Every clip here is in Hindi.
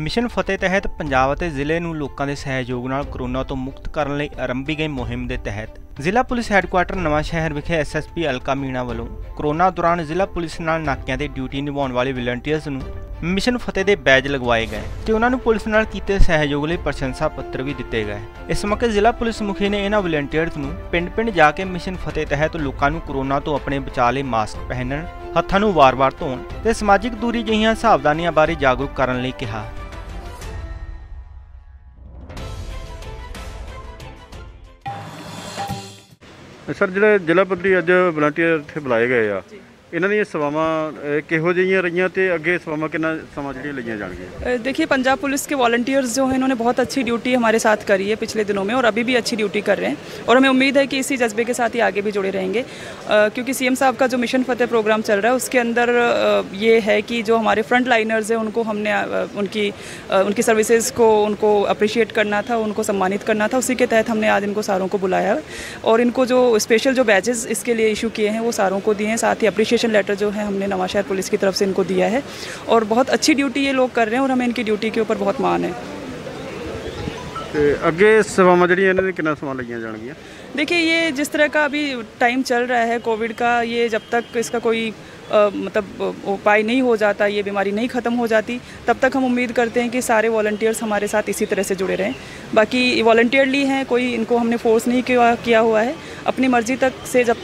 मिशन फतेह तहत पंजाब के जिले में लोगों के सहयोग नाल कोरोना तो मुक्त करने आरंभी गई मुहिम के तहत जिला पुलिस हैडकुआटर नवांशहर विखे SSP अलका मीणा वालों कोरोना दौरान जिला पुलिस नाल नाकियां दे ड्यूटी निभाने वाले वॉलंटियर्स नूं मिशन फतेह दे बैज लगवाए गए ते उन्हां नूं पुलिस नाल कीते सहयोग लई प्रशंसा पत्र भी दिते गए। इस मौके जिला पुलिस मुखी ने इन्हां वॉलंटियर्स नूं पिंड-पिंड जाके मिशन फतेह तहत लोकां नूं कोरोना तो अपने बचाव लई मास्क पहनण, हत्थां नूं वार-वार धोण ते समाजिक दूरी जिहियां सावधानियां बारे जागरूक करन लई कहा। सर जिहड़ा जिला पद्धति अज वॉलंटियर इत्थे बुलाए गए आ, इन्हां दी सेवावां किहो जिहियां रहियां ते अगे सेवावां किन्ना समां जिहड़ियां लईयां जाणगीयां? देखिए, पंजाब पुलिस के वॉलंटियर्स जो हैं इन्होंने बहुत अच्छी ड्यूटी हमारे साथ करी है पिछले दिनों में और अभी भी अच्छी ड्यूटी कर रहे हैं और हमें उम्मीद है कि इसी जज्बे के साथ ही आगे भी जुड़े रहेंगे क्योंकि CM साहब का जो मिशन फतेह प्रोग्राम चल रहा है उसके अंदर ये है कि जो हमारे फ्रंट लाइनर्स हैं उनको हमने उनकी सर्विसेज को उनको अप्रिशिएट करना था, उनको सम्मानित करना था। उसी के तहत हमने आज इनको सारों को बुलाया और इनको जो स्पेशल जो बैजेस इसके लिए इशू किए हैं वो सारों को दिए हैं। साथ ही अप्रिशिएट लेटर जो है हमने नवांशहर पुलिस की तरफ से इनको दिया है और बहुत अच्छी ड्यूटी ये लोग कर रहे हैं और हमें इनकी ड्यूटी के ऊपर बहुत मान है। अगे सेवावां जिहड़ियां इन्हां ने किन्ना समां लईयां जाणगीयां? देखिए, ये जिस तरह का अभी टाइम चल रहा है कोविड का, ये जब तक इसका कोई मतलब उपाय नहीं हो जाता, ये बीमारी नहीं ख़त्म हो जाती, तब तक हम उम्मीद करते हैं कि सारे वॉलंटियर्स हमारे साथ इसी तरह से जुड़े रहें। बाकी वॉलंटियरली हैं, कोई इनको हमने फोर्स नहीं किया हुआ है, अपनी मर्जी तक से जब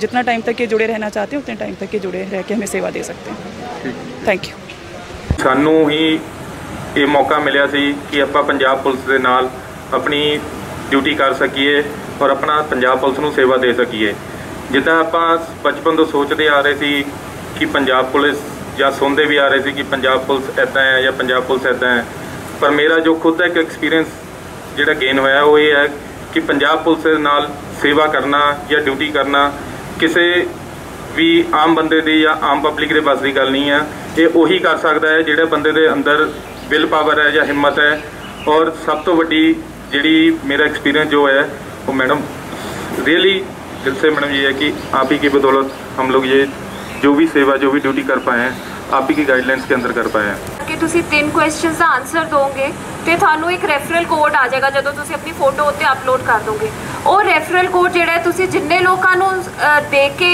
जितना टाइम तक ये जुड़े रहना चाहते हैं उतने टाइम तक ये जुड़े रह के हमें सेवा दे सकते हैं। Thank you. सानू ही ये मौका मिलिया सी कि आपां पंजाब पुलिस दे नाल अपनी ड्यूटी कर सकीए और अपना पंजाब पुलिस नूं सेवा दे सकीए। जिद्दां आपां बचपन तो सोचते आ रहे सी कि पंजाब पुलिस या सुनते भी आ रहे थे कि पंजाब पुलिस ऐसा है या पंजाब पुलिस ऐसा है, पर मेरा जो खुद का एक एक्सपीरियंस जोड़ा गेन होया वो ये है कि पंजाब पुलिस के नाल सेवा करना या ड्यूटी करना किसी भी आम बंदे दी या आम पब्लिक के बस की गल नहीं है। ये उही कर सकता है जिहड़े बंदे दे अंदर विल पावर है या हिम्मत है। और सब तो वड्डी जिहड़ी मेरा एक्सपीरियंस जो है वो मैडम रियली दिल से मैडम ये है कि आप ही की बदौलत हम लोग ये जो भी सेवा जो भी ड्यूटी कर पाए हैं आप ही की गाइडलाइंस के अंदर कर पाए हैं। कि तुसी 3 क्वेश्चन का आंसर दोगे तो थानू एक रेफरल कोड आ जाएगा जो तुसी अपनी फोटो उत्ते अपलोड कर दोगे। और रेफरल कोड जिहड़ा है तुसी जिन्ने लोगों नू दे के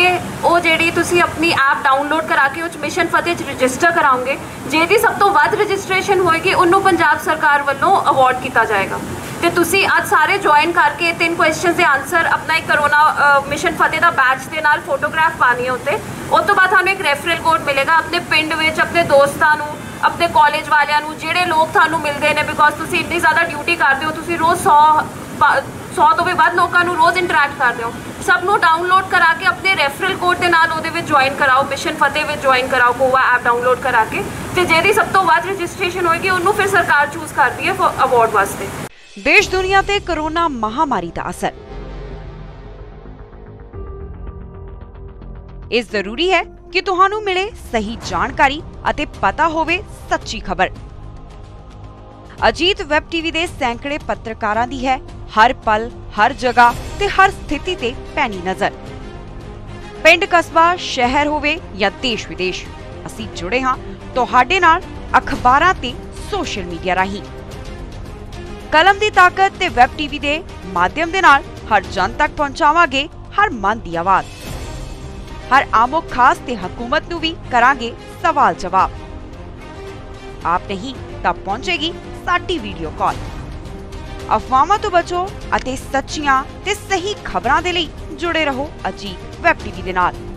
वो जिहड़ी तुसी अपनी ऐप डाउनलोड करा के उस मिशन फतेह रजिस्टर कराओगे, जिहदी सब तो वध रजिस्ट्रेशन होएगी उन्नू पंजाब सरकार वालों अवार्ड किया जाएगा। तो तुसी आज सारे ज्वाइन करके 3 क्वेश्चन के आंसर अपना एक करोना मिशन फतेह का बैच के नाल फोटोग्राफ पानी है उत्ते। उस तो बाद थानू एक रेफरल कोड मिलेगा अपने पिंड विच अपने दोस्तां नू अपने कॉलेज वालियां नू जिहड़े लोग थानू मिलते हैं बिकॉज तुसी इतनी ज़्यादा ड्यूटी करते हो, तुसी रोज़ 100 तो भी वध लोगों नू रोज़ इंटरैक्ट करते हो। सब नू डाउनलोड करा के अपने रेफरल कोड के नाल उहदे विच ज्वाइन कराओ, मिशन फतेह विच ज्वाइन कराओ कोवा ऐप डाउनलोड करा के ते जिहदी सब तो वध रजिस्ट्रेशन होएगी उहनू फिर सरकार चूज़ करती है अवार्ड वास्ते। देश दुनिया ते कोरोना महामारी दा असर इस जरूरी है कि तुहानू मिले सही जानकारी अते पता होवे सच्ची खबर। अजीत WebTV दे सैकड़े पत्रकारां दी है हर पल हर जगह ते हर स्थिति ते पैनी नजर। पिंड कस्बा शहर होवे या देश विदेश असीं जुड़े हां तुहाडे नाल अखबारां ते सोशल मीडिया राहीं। कलम दी ताकत ते WebTV दे माध्यम दे नाल हर जन तक पहुंचावांगे हर मन दी आवाज, हर आमो खास ते हुकूमत नूं भी करांगे सवाल जवाब। आप नहीं तब पहुंचेगी साडी वीडियो कॉल। अफवाहां तो बचो अते सच्चियां ते सही खबरां दे लई जुड़े रहो अजीत WebTV दे नाल।